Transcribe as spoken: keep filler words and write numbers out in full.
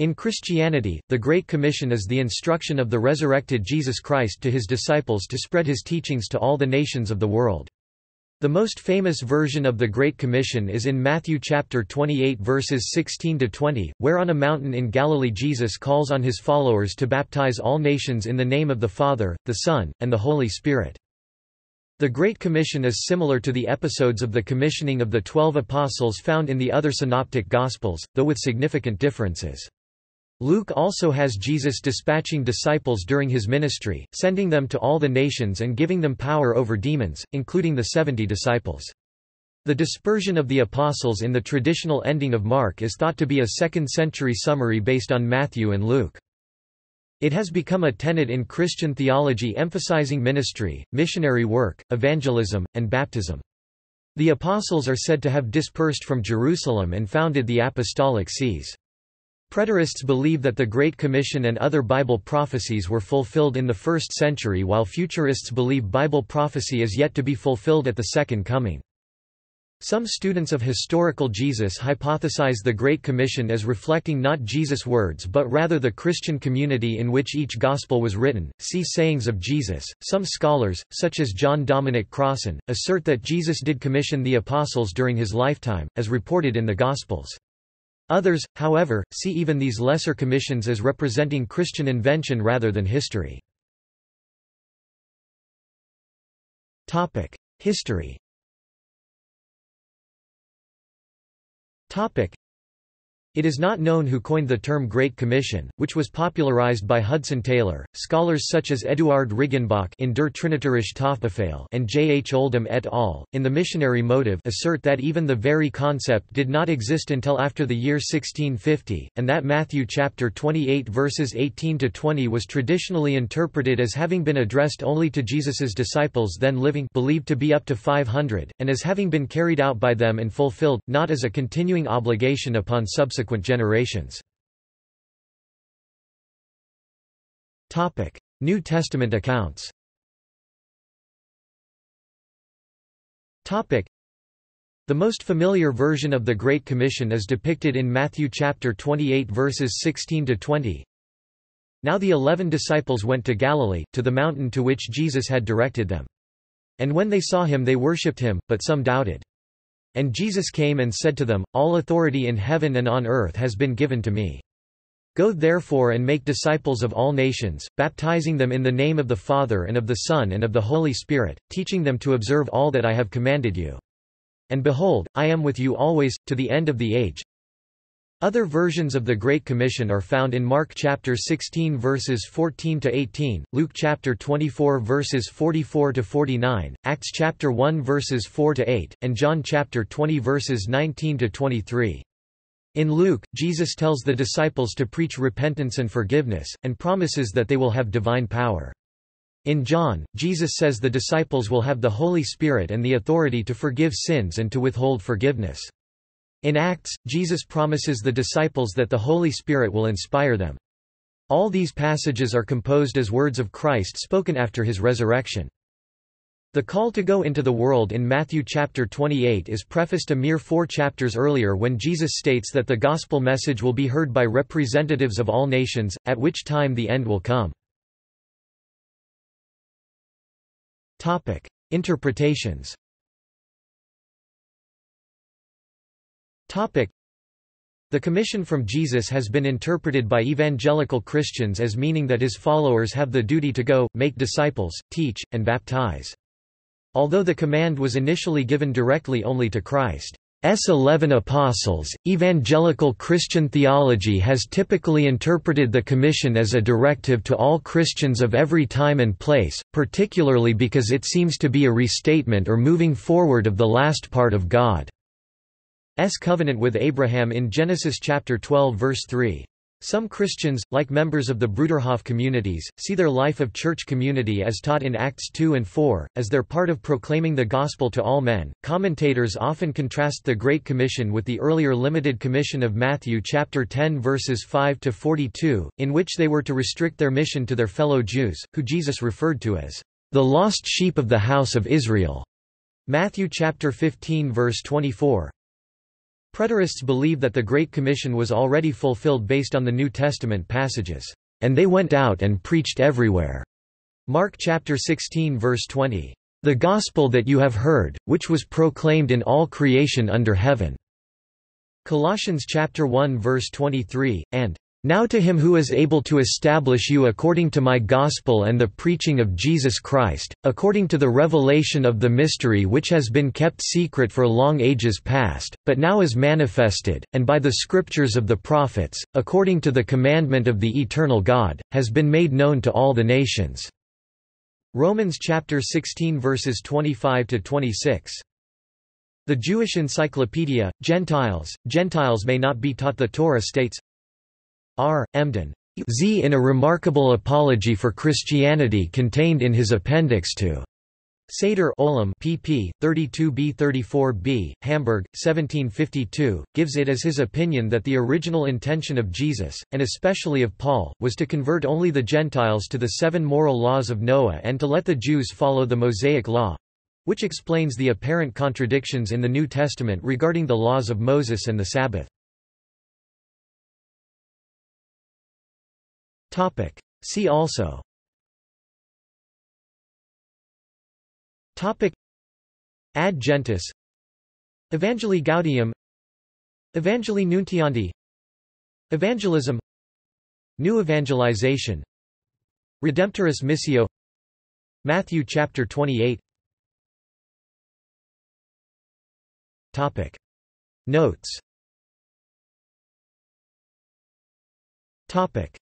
In Christianity, the Great Commission is the instruction of the resurrected Jesus Christ to his disciples to spread his teachings to all the nations of the world. The most famous version of the Great Commission is in Matthew chapter twenty-eight verses sixteen to twenty, where on a mountain in Galilee Jesus calls on his followers to baptize all nations in the name of the Father, the Son, and the Holy Spirit. The Great Commission is similar to the episodes of the commissioning of the Twelve Apostles found in the other Synoptic Gospels, though with significant differences. Luke also has Jesus dispatching disciples during his ministry, sending them to all the nations and giving them power over demons, including the seventy disciples. The dispersion of the apostles in the traditional ending of Mark is thought to be a second-century summary based on Matthew and Luke. It has become a tenet in Christian theology emphasizing ministry, missionary work, evangelism, and baptism. The apostles are said to have dispersed from Jerusalem and founded the apostolic sees. Preterists believe that the Great Commission and other Bible prophecies were fulfilled in the first century, while futurists believe Bible prophecy is yet to be fulfilled at the Second Coming. Some students of historical Jesus hypothesize the Great Commission as reflecting not Jesus' words but rather the Christian community in which each Gospel was written. See Sayings of Jesus. Some scholars, such as John Dominic Crossan, assert that Jesus did commission the apostles during his lifetime, as reported in the Gospels. Others, however, see even these lesser commissions as representing Christian invention rather than history. History. It is not known who coined the term Great Commission, which was popularized by Hudson Taylor. Scholars such as Eduard Rigenbach in Der Trinitarische Taufbefehl and J. H. Oldham et al., in The Missionary Motive, assert that even the very concept did not exist until after the year sixteen fifty, and that Matthew chapter twenty-eight verses eighteen to twenty was traditionally interpreted as having been addressed only to Jesus's disciples then living, believed to be up to five hundred, and as having been carried out by them and fulfilled, not as a continuing obligation upon subsequent generations. Topic: New Testament accounts. Topic: The most familiar version of the Great Commission is depicted in Matthew chapter twenty-eight verses sixteen to twenty. Now the eleven disciples went to Galilee, to the mountain to which Jesus had directed them. And when they saw him they worshipped him, but some doubted. And Jesus came and said to them, All authority in heaven and on earth has been given to me. Go therefore and make disciples of all nations, baptizing them in the name of the Father and of the Son and of the Holy Spirit, teaching them to observe all that I have commanded you. And behold, I am with you always, to the end of the age. Other versions of the Great Commission are found in Mark chapter sixteen verses fourteen to eighteen, Luke chapter twenty-four verses forty-four to forty-nine, Acts chapter one verses four to eight, and John chapter twenty verses nineteen to twenty-three. In Luke, Jesus tells the disciples to preach repentance and forgiveness, and promises that they will have divine power. In John, Jesus says the disciples will have the Holy Spirit and the authority to forgive sins and to withhold forgiveness. In Acts, Jesus promises the disciples that the Holy Spirit will inspire them. All these passages are composed as words of Christ spoken after his resurrection. The call to go into the world in Matthew chapter twenty-eight is prefaced a mere four chapters earlier when Jesus states that the gospel message will be heard by representatives of all nations, at which time the end will come. Topic: Interpretations. Topic. The commission from Jesus has been interpreted by evangelical Christians as meaning that his followers have the duty to go, make disciples, teach, and baptize. Although the command was initially given directly only to Christ's eleven apostles, evangelical Christian theology has typically interpreted the commission as a directive to all Christians of every time and place, particularly because it seems to be a restatement or moving forward of the last part of God's covenant with Abraham in Genesis chapter twelve verse three. Some Christians, like members of the Bruderhof communities, see their life of church community as taught in Acts two and four, as their part of proclaiming the gospel to all men. Commentators often contrast the Great Commission with the earlier limited commission of Matthew chapter ten verses five to forty-two, in which they were to restrict their mission to their fellow Jews, who Jesus referred to as the lost sheep of the house of Israel. Matthew chapter fifteen verse twenty-four. Preterists believe that the Great Commission was already fulfilled based on the New Testament passages, "And they went out and preached everywhere." Mark chapter sixteen verse twenty. "The gospel that you have heard, which was proclaimed in all creation under heaven." Colossians chapter one verse twenty-three, and "Now to him who is able to establish you according to my gospel and the preaching of Jesus Christ, according to the revelation of the mystery which has been kept secret for long ages past, but now is manifested, and by the scriptures of the prophets, according to the commandment of the eternal God, has been made known to all the nations." Romans chapter sixteen verses twenty-five to twenty-six. The Jewish Encyclopedia, Gentiles, Gentiles may not be taught the Torah states, R. Emden, Z. in a remarkable apology for Christianity contained in his appendix to Seder Olem, pp. thirty-two b thirty-four b, Hamburg, seventeen fifty-two, gives it as his opinion that the original intention of Jesus, and especially of Paul, was to convert only the Gentiles to the seven moral laws of Noah and to let the Jews follow the Mosaic law—which explains the apparent contradictions in the New Testament regarding the laws of Moses and the Sabbath. See also topic: Ad Gentes, Evangelii Gaudium, Evangelii Nuntiandi, Evangelism, New Evangelization, Redemptoris Missio, Matthew chapter twenty-eight. Topic: Notes. Topic: